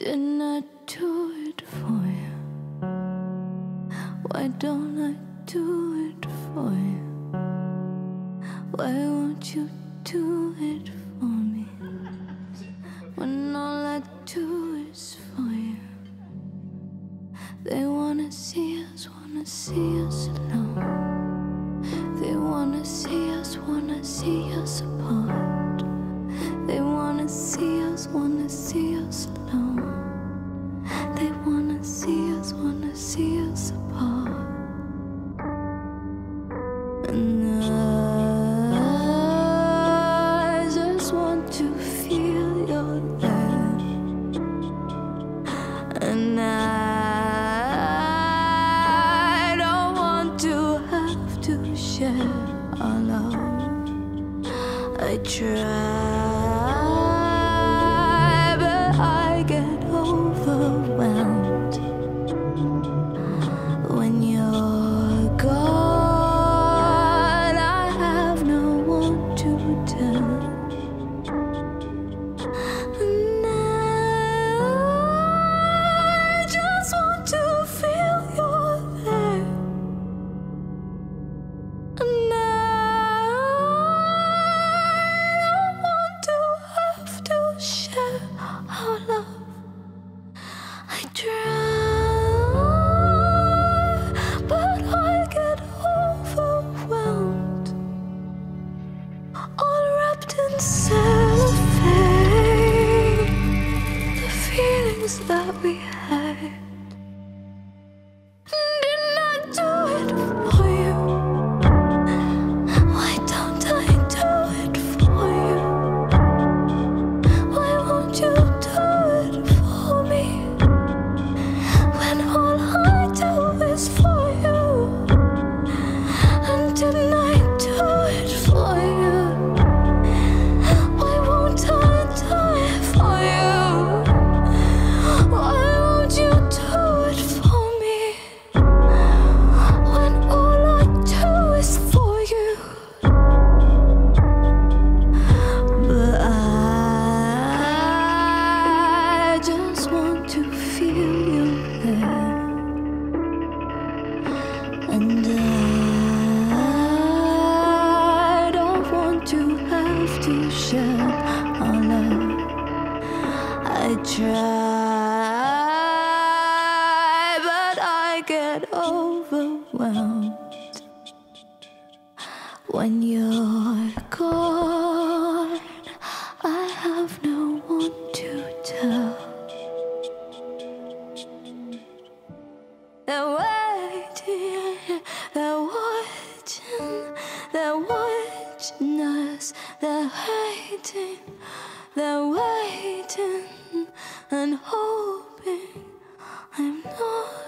Didn't I do it for you? Why don't I do it for you? Why won't you do it for me? When all I do is for you. They wanna see us alone. They wanna see us apart. They wanna see us alone. They wanna see us apart. And I just want to feel your love. And I don't want to have to share our love. I try, but I get overwhelmed when you're gone. I have no one to tell, and I just want to feel you're there, and I don't want to have to share our love. I try, but I get overwhelmed, all wrapped in cellophane, the feelings that we had. Didn't I do it for you? Why don't I do it for you? Why won't you do it for me? When all I do is for you. And didn't I do it for you? Why won't I do it for you? Why won't you do it for me? When all I do is for you. But I just want to feel you. And I don't want to have to share our love. I try, but I get overwhelmed when you're gone. I have no one to tell. They're watching us, they're waiting and hoping I'm not.